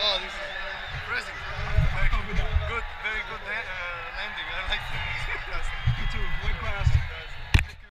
Oh, this is